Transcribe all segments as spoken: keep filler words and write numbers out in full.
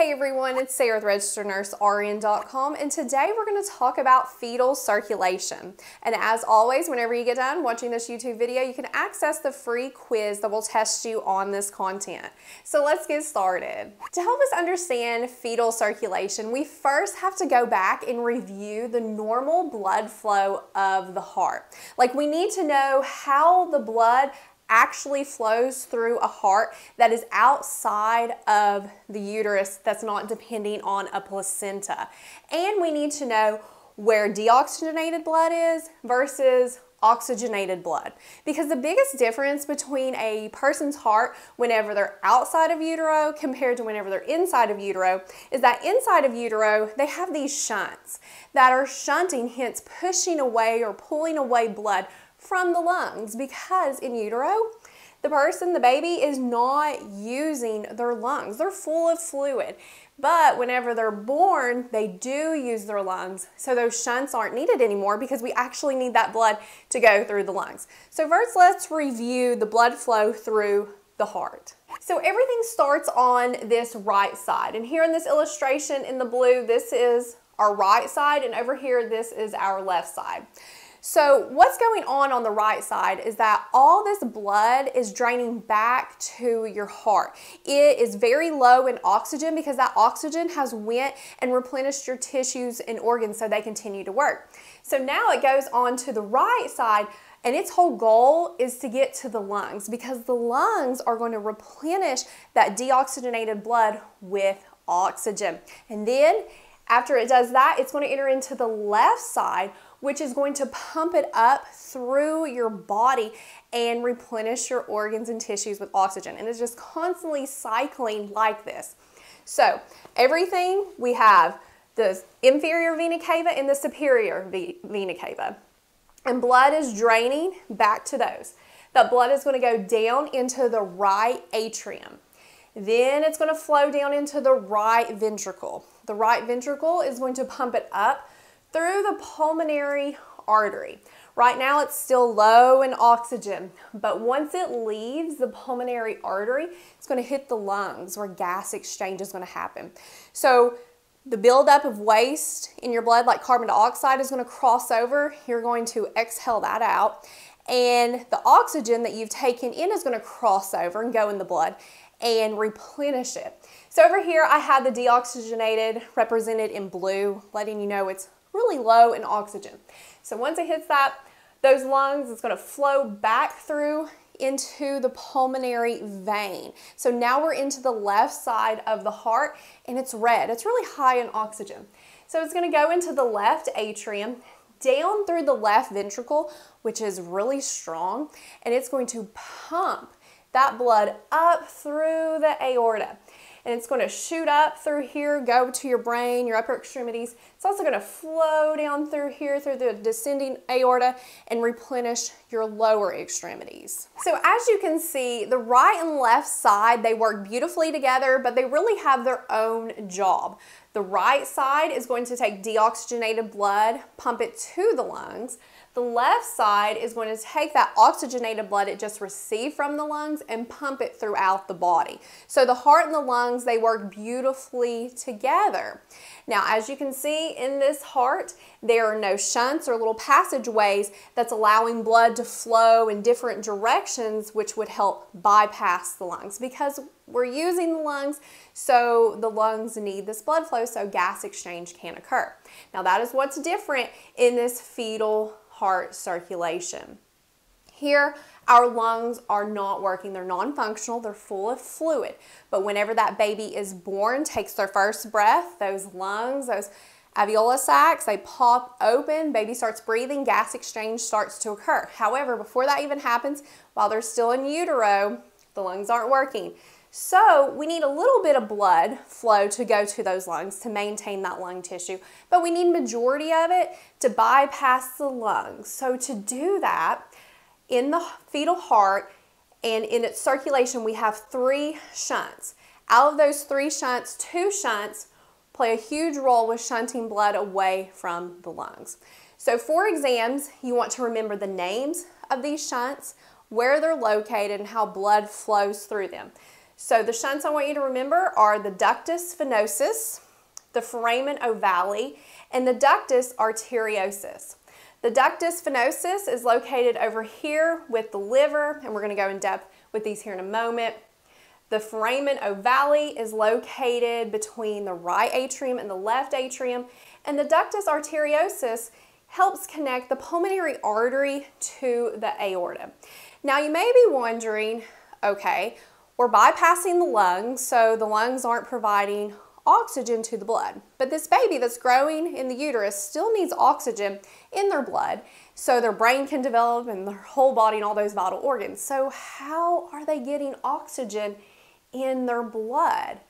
Hey everyone, it's Sarah with Registered Nurse R N dot com, and today we're going to talk about fetal circulation. And as always, whenever you get done watching this YouTube video, you can access the free quiz that will test you on this content. So let's get started. To help us understand fetal circulation, we first have to go back and review the normal blood flow of the heart. Like, we need to know how the blood actually flows through a heart that is outside of the uterus, that's not depending on a placenta. And we need to know where deoxygenated blood is versus oxygenated blood, because the biggest difference between a person's heart whenever they're outside of utero compared to whenever they're inside of utero is that inside of utero they have these shunts that are shunting, hence pushing away or pulling away blood from the lungs, because in utero, the person, the baby, is not using their lungs. They're full of fluid. But whenever they're born, they do use their lungs. So those shunts aren't needed anymore because we actually need that blood to go through the lungs. So first, let's review the blood flow through the heart. So everything starts on this right side. And here in this illustration in the blue, this is our right side. And over here, this is our left side. So what's going on on the right side is that all this blood is draining back to your heart. It is very low in oxygen because that oxygen has went and replenished your tissues and organs so they continue to work. So now it goes on to the right side, and its whole goal is to get to the lungs, because the lungs are going to replenish that deoxygenated blood with oxygen. And then after it does that, it's going to enter into the left side, which is going to pump it up through your body and replenish your organs and tissues with oxygen. And it's just constantly cycling like this. So everything, we have the inferior vena cava and the superior vena cava. And blood is draining back to those. That blood is going to go down into the right atrium. Then it's going to flow down into the right ventricle. The right ventricle is going to pump it up through the pulmonary artery. Right now it's still low in oxygen, but once it leaves the pulmonary artery, it's going to hit the lungs where gas exchange is going to happen. So the buildup of waste in your blood, like carbon dioxide, is going to cross over. You're going to exhale that out, and the oxygen that you've taken in is going to cross over and go in the blood and replenish it. So over here I have the deoxygenated represented in blue, letting you know it's really low in oxygen. So once it hits that, those lungs, it's going to flow back through into the pulmonary vein. So now we're into the left side of the heart, and it's red. It's really high in oxygen. So it's going to go into the left atrium, down through the left ventricle, which is really strong, and it's going to pump that blood up through the aorta. And it's going to shoot up through here, go to your brain, your upper extremities. It's also going to flow down through here, through the descending aorta, and replenish your lower extremities. So as you can see, the right and left side, they work beautifully together, but they really have their own job. The right side is going to take deoxygenated blood, pump it to the lungs. The left side is going to take that oxygenated blood it just received from the lungs and pump it throughout the body. So the heart and the lungs, they work beautifully together. Now, as you can see in this heart, there are no shunts or little passageways that's allowing blood to flow in different directions, which would help bypass the lungs, because we're using the lungs, so the lungs need this blood flow so gas exchange can occur. Now, that is what's different in this fetal heart circulation. Here, our lungs are not working. They're non-functional. They're full of fluid. But whenever that baby is born, takes their first breath, those lungs, those alveolar sacs, they pop open, baby starts breathing, gas exchange starts to occur. However, before that even happens, while they're still in utero, the lungs aren't working. So we need a little bit of blood flow to go to those lungs to maintain that lung tissue, but we need majority of it to bypass the lungs. So to do that, in the fetal heart and in its circulation, we have three shunts. Out of those three shunts, two shunts play a huge role with shunting blood away from the lungs. So for exams, you want to remember the names of these shunts, where they're located, and how blood flows through them. So the shunts I want you to remember are the ductus venosus, the foramen ovale, and the ductus arteriosus. The ductus venosus is located over here with the liver, and we're going to go in depth with these here in a moment. The foramen ovale is located between the right atrium and the left atrium, and the ductus arteriosus helps connect the pulmonary artery to the aorta. Now you may be wondering, okay, we're bypassing the lungs, so the lungs aren't providing oxygen to the blood. But this baby that's growing in the uterus still needs oxygen in their blood so their brain can develop and their whole body and all those vital organs. So how are they getting oxygen in their blood?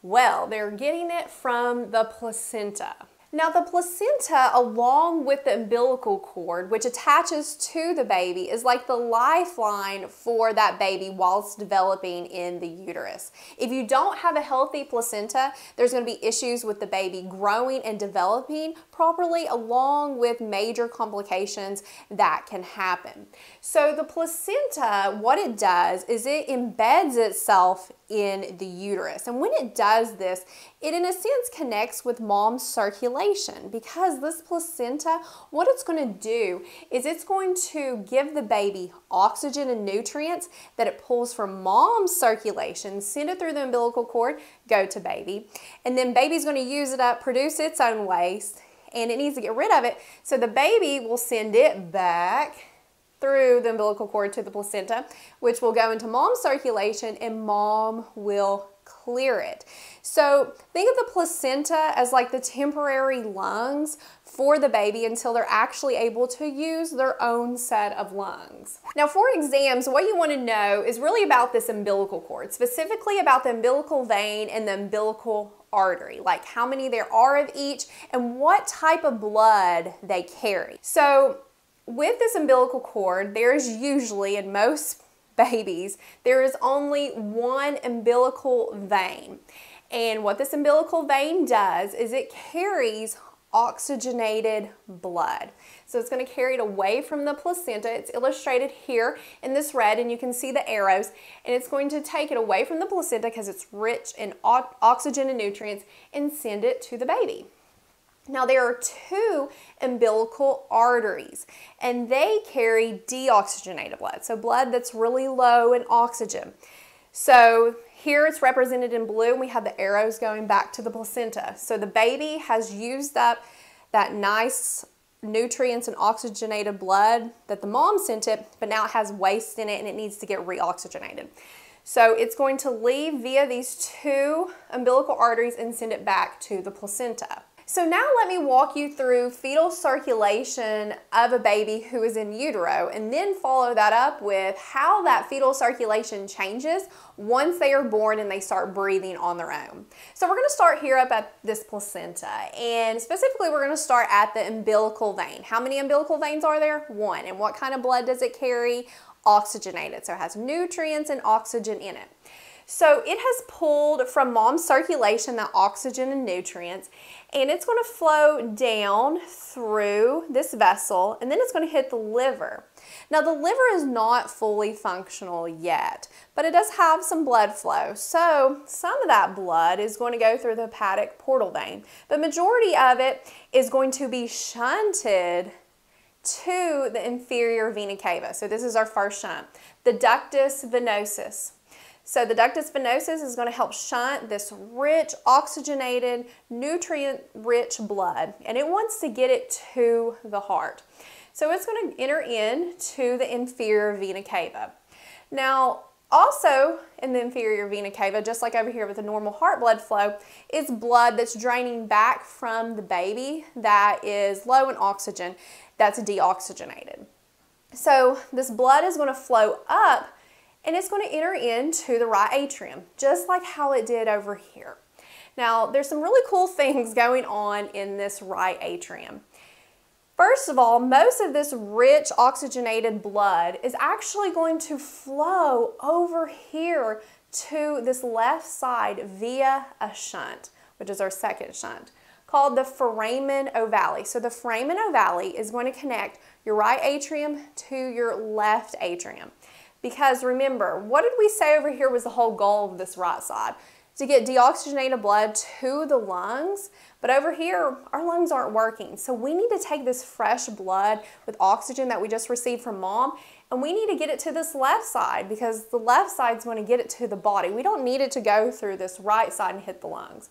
Well, they're getting it from the placenta. Now the placenta, along with the umbilical cord, which attaches to the baby, is like the lifeline for that baby whilst developing in the uterus. If you don't have a healthy placenta, there's going to be issues with the baby growing and developing properly, along with major complications that can happen. So the placenta, what it does is it embeds itself in the uterus. And when it does this, it in a sense connects with mom's circulation, because this placenta, what it's going to do is it's going to give the baby oxygen and nutrients that it pulls from mom's circulation, send it through the umbilical cord, go to baby, and then baby's going to use it up, produce its own waste, and it needs to get rid of it. So the baby will send it back through the umbilical cord to the placenta, which will go into mom's circulation, and mom will clear it. So think of the placenta as like the temporary lungs for the baby until they're actually able to use their own set of lungs. Now for exams, what you want to know is really about this umbilical cord, specifically about the umbilical vein and the umbilical artery, like how many there are of each and what type of blood they carry. So with this umbilical cord, there is usually, in most babies, there is only one umbilical vein. And what this umbilical vein does is it carries oxygenated blood. So it's going to carry it away from the placenta. It's illustrated here in this red, and you can see the arrows, and it's going to take it away from the placenta because it's rich in oxygen and nutrients, and send it to the baby. Now there are two umbilical arteries, and they carry deoxygenated blood, so blood that's really low in oxygen. So here it's represented in blue, and we have the arrows going back to the placenta. So the baby has used up that nice nutrients and oxygenated blood that the mom sent it, but now it has waste in it and it needs to get reoxygenated. So it's going to leave via these two umbilical arteries and send it back to the placenta. So now let me walk you through fetal circulation of a baby who is in utero, and then follow that up with how that fetal circulation changes once they are born and they start breathing on their own. So we're going to start here up at this placenta, and specifically we're going to start at the umbilical vein. How many umbilical veins are there? One. And what kind of blood does it carry? Oxygenated. So it has nutrients and oxygen in it. So it has pulled from mom's circulation the oxygen and nutrients, and it's going to flow down through this vessel, and then it's going to hit the liver. Now the liver is not fully functional yet, but it does have some blood flow. So some of that blood is going to go through the hepatic portal vein. The majority of it is going to be shunted to the inferior vena cava. So this is our first shunt, the ductus venosus. So the ductus venosus is going to help shunt this rich, oxygenated, nutrient-rich blood, and it wants to get it to the heart. So it's going to enter into the inferior vena cava. Now, also in the inferior vena cava, just like over here with the normal heart blood flow, is blood that's draining back from the baby that is low in oxygen, that's deoxygenated. So this blood is going to flow up, and it's going to enter into the right atrium, just like how it did over here. Now, there's some really cool things going on in this right atrium. First of all, most of this rich oxygenated blood is actually going to flow over here to this left side via a shunt, which is our second shunt, called the foramen ovale. So the foramen ovale is going to connect your right atrium to your left atrium. Because remember, what did we say over here was the whole goal of this right side? To get deoxygenated blood to the lungs, but over here, our lungs aren't working. So we need to take this fresh blood with oxygen that we just received from mom, and we need to get it to this left side because the left side's going to get it to the body. We don't need it to go through this right side and hit the lungs.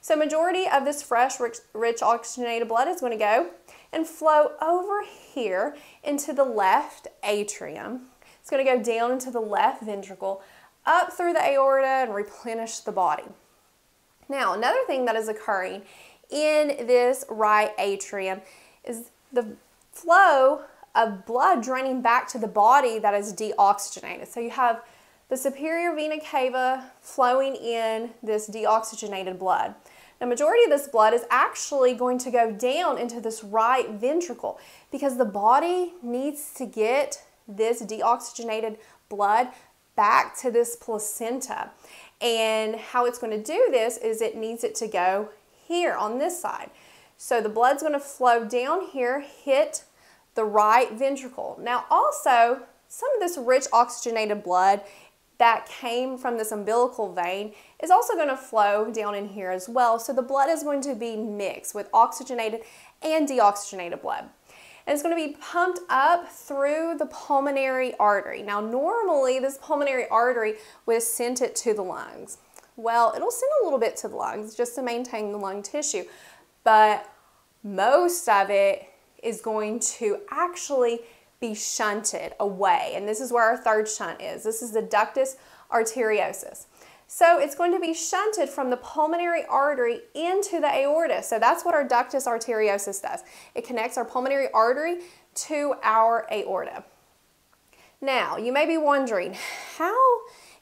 So majority of this fresh, rich, rich oxygenated blood is going to go and flow over here into the left atrium. It's going to go down into the left ventricle, up through the aorta, and replenish the body. Now, another thing that is occurring in this right atrium is the flow of blood draining back to the body that is deoxygenated. So you have the superior vena cava flowing in this deoxygenated blood. The majority of this blood is actually going to go down into this right ventricle because the body needs to get this deoxygenated blood back to this placenta. And how it's going to do this is it needs it to go here on this side. So the blood's going to flow down here, hit the right ventricle. Now also, some of this rich oxygenated blood that came from this umbilical vein is also going to flow down in here as well. So the blood is going to be mixed with oxygenated and deoxygenated blood. And it's going to be pumped up through the pulmonary artery. Now, normally this pulmonary artery would have sent it to the lungs. Well, it'll send a little bit to the lungs just to maintain the lung tissue, but most of it is going to actually be shunted away. And this is where our third shunt is. This is the ductus arteriosus. So it's going to be shunted from the pulmonary artery into the aorta. So that's what our ductus arteriosus does. It connects our pulmonary artery to our aorta. Now, you may be wondering, how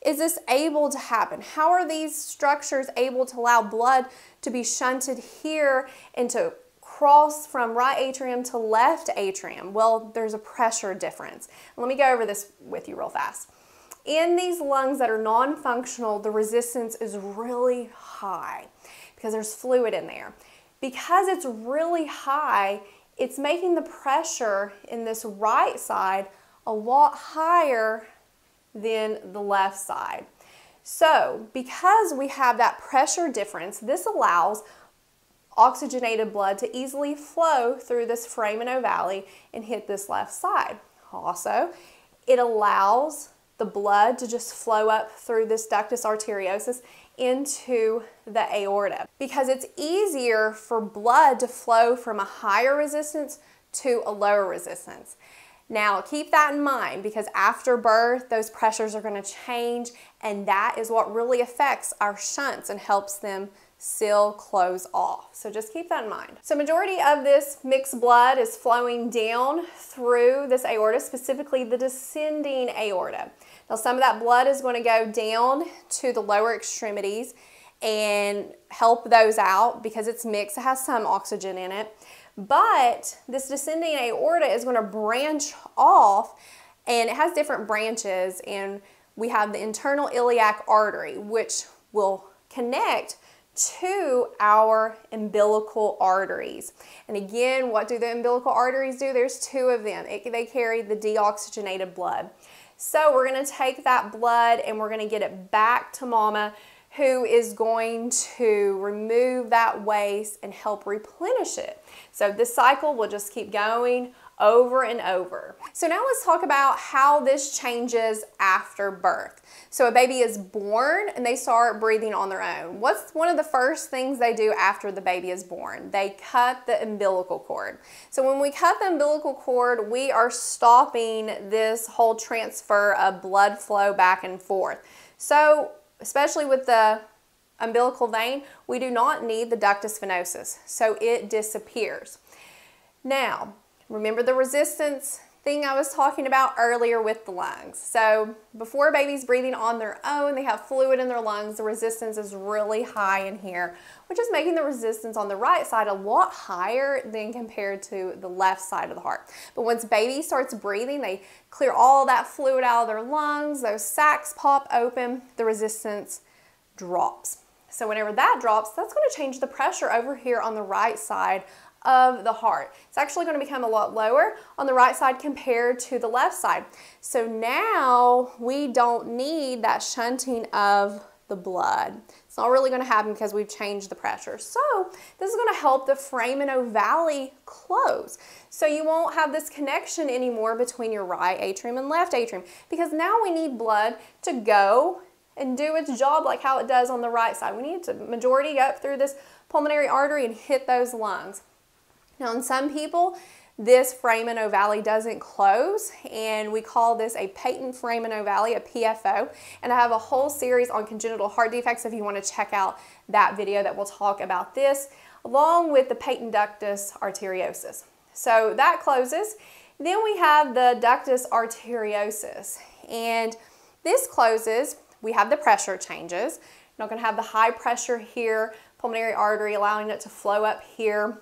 is this able to happen? How are these structures able to allow blood to be shunted here and to cross from right atrium to left atrium? Well, there's a pressure difference. Let me go over this with you real fast. In these lungs that are non-functional, the resistance is really high because there's fluid in there. Because it's really high, it's making the pressure in this right side a lot higher than the left side. So, because we have that pressure difference, this allows oxygenated blood to easily flow through this foramen ovale and hit this left side. Also, it allows the blood to just flow up through this ductus arteriosus into the aorta because it's easier for blood to flow from a higher resistance to a lower resistance. Now, keep that in mind because after birth, those pressures are going to change, and that is what really affects our shunts and helps them seal, close off. So just keep that in mind. So majority of this mixed blood is flowing down through this aorta, specifically the descending aorta. Now, some of that blood is going to go down to the lower extremities and help those out because it's mixed. It has some oxygen in it. But this descending aorta is going to branch off, and it has different branches, and we have the internal iliac artery, which will connect to our umbilical arteries. And again, what do the umbilical arteries do? There's two of them. It, they carry the deoxygenated blood. So we're going to take that blood and we're going to get it back to mama, who is going to remove that waste and help replenish it. So this cycle will just keep going over and over. So now let's talk about how this changes after birth. So a baby is born and they start breathing on their own. What's one of the first things they do after the baby is born? They cut the umbilical cord. So when we cut the umbilical cord, we are stopping this whole transfer of blood flow back and forth. So especially with the umbilical vein, we do not need the ductus venosus, so it disappears. Now, remember the resistance thing I was talking about earlier with the lungs. So before a baby's breathing on their own, they have fluid in their lungs. The resistance is really high in here, which is making the resistance on the right side a lot higher than compared to the left side of the heart. But once baby starts breathing, they clear all that fluid out of their lungs. Those sacs pop open. The resistance drops. So whenever that drops, that's going to change the pressure over here on the right side of the heart. It's actually going to become a lot lower on the right side compared to the left side. So now we don't need that shunting of the blood. It's not really going to happen because we've changed the pressure. So this is going to help the foramen ovale close. So you won't have this connection anymore between your right atrium and left atrium, because now we need blood to go and do its job like how it does on the right side. We need to majority up through this pulmonary artery and hit those lungs. Now in some people, this foramen ovale doesn't close, and we call this a patent foramen ovale, a P F O, and I have a whole series on congenital heart defects if you want to check out that video that will talk about this, along with the patent ductus arteriosus. So that closes. Then we have the ductus arteriosus, and this closes. We have the pressure changes. You're not going to have the high pressure here, pulmonary artery allowing it to flow up here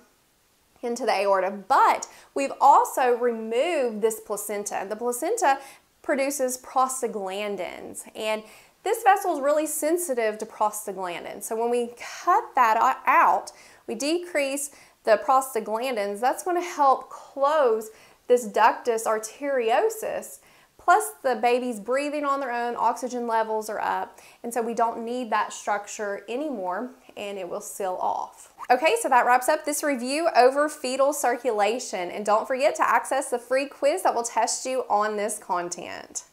into the aorta, but we've also removed this placenta. The placenta produces prostaglandins, and this vessel is really sensitive to prostaglandins. So when we cut that out, we decrease the prostaglandins. That's going to help close this ductus arteriosus. Plus the baby's breathing on their own, oxygen levels are up, and so we don't need that structure anymore, and it will seal off. Okay, so that wraps up this review over fetal circulation, and don't forget to access the free quiz that will test you on this content.